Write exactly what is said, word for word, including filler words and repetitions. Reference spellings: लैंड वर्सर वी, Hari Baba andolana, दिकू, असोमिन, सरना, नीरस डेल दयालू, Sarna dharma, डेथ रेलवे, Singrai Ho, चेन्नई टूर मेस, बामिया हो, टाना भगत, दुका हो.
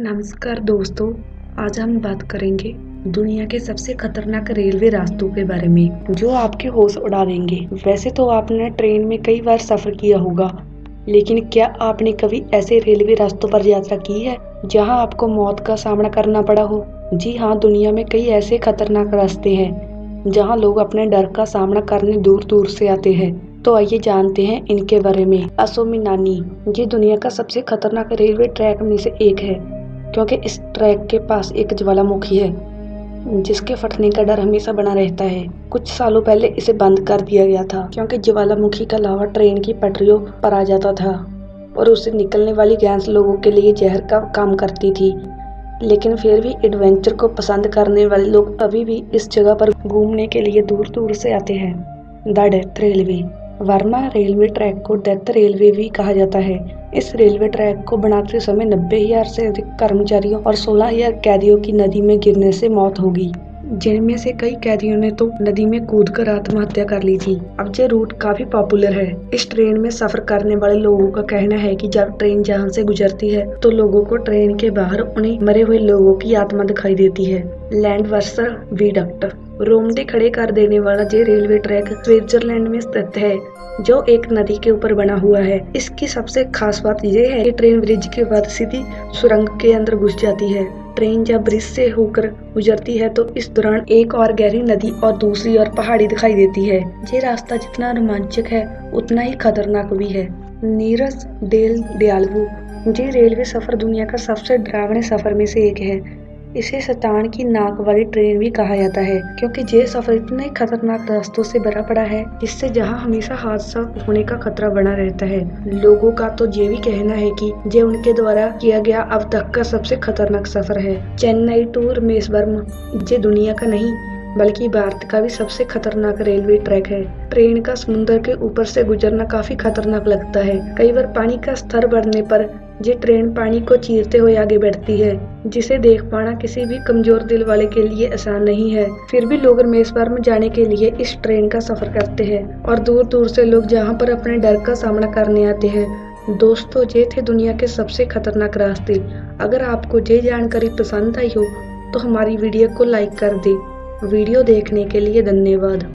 नमस्कार दोस्तों, आज हम बात करेंगे दुनिया के सबसे खतरनाक रेलवे रास्तों के बारे में जो आपके होश उड़ा देंगे। वैसे तो आपने ट्रेन में कई बार सफर किया होगा, लेकिन क्या आपने कभी ऐसे रेलवे रास्तों पर यात्रा की है जहां आपको मौत का सामना करना पड़ा हो? जी हाँ, दुनिया में कई ऐसे खतरनाक रास्ते हैं जहाँ लोग अपने डर का सामना करने दूर दूर से आते हैं। तो आइए जानते हैं इनके बारे में। असोमिन, ये दुनिया का सबसे खतरनाक रेलवे ट्रैक में से एक है, क्योंकि इस ट्रैक के पास एक ज्वालामुखी है जिसके फटने का डर हमेशा बना रहता है। कुछ सालों पहले इसे बंद कर दिया गया था क्योंकि ज्वालामुखी का लावा ट्रेन की पटरियों पर आ जाता था और उससे निकलने वाली गैस लोगों के लिए जहर का काम करती थी। लेकिन फिर भी एडवेंचर को पसंद करने वाले लोग अभी भी इस जगह पर घूमने के लिए दूर दूर से आते हैं। The डेथ रेलवे। Burma railway track को डेथ रेलवे वी कहा जाता है। इस रेलवे ट्रैक को बनाते समय नब्बे हजार से अधिक कर्मचारियों और सोलह हजार कैदियों की नदी में गिरने से मौत होगी, जिनमें से कई कैदियों ने तो नदी में कूदकर आत्महत्या कर ली थी। अब यह रूट काफी पॉपुलर है। इस ट्रेन में सफर करने वाले लोगों का कहना है कि जब ट्रेन जहां से गुजरती है तो लोगों को ट्रेन के बाहर उन्हें मरे हुए लोगों की आत्मा दिखाई देती है। लैंड वर्सर वी। रोमटे खड़े कर देने वाला ये रेलवे ट्रैक स्विट्जरलैंड में स्थित है, जो एक नदी के ऊपर बना हुआ है। इसकी सबसे खास बात यह है कि ट्रेन ब्रिज के बाद सीधी सुरंग के अंदर घुस जाती है। ट्रेन जब ब्रिज से होकर गुजरती है तो इस दौरान एक और गहरी नदी और दूसरी और पहाड़ी दिखाई देती है। ये रास्ता जितना रोमांचक है उतना ही खतरनाक भी है। नीरस डेल दयालू। ये रेलवे सफर दुनिया का सबसे डरावने सफर में से एक है। इसे शैतान की नाक वाली ट्रेन भी कहा जाता है, क्योंकि ये सफर इतने खतरनाक रास्तों से भरा पड़ा है जिससे जहां हमेशा हादसा होने का खतरा बना रहता है। लोगों का तो ये भी कहना है कि ये उनके द्वारा किया गया अब तक का सबसे खतरनाक सफर है। चेन्नई टूर मेस। ये दुनिया का नहीं बल्कि भारत का भी सबसे खतरनाक रेलवे ट्रैक है। ट्रेन का समुद्र के ऊपर से गुजरना काफी खतरनाक लगता है। कई बार पानी का स्तर बढ़ने पर ये ट्रेन पानी को चीरते हुए आगे बढ़ती है, जिसे देख पाना किसी भी कमजोर दिल वाले के लिए आसान नहीं है। फिर भी लोग मेसवर में जाने के लिए इस ट्रेन का सफर करते हैं और दूर दूर से लोग जहाँ पर अपने डर का सामना करने आते हैं। दोस्तों, ये थे दुनिया के सबसे खतरनाक रास्ते। अगर आपको ये जानकारी पसंद आई हो तो हमारी वीडियो को लाइक कर दे। वीडियो देखने के लिए धन्यवाद।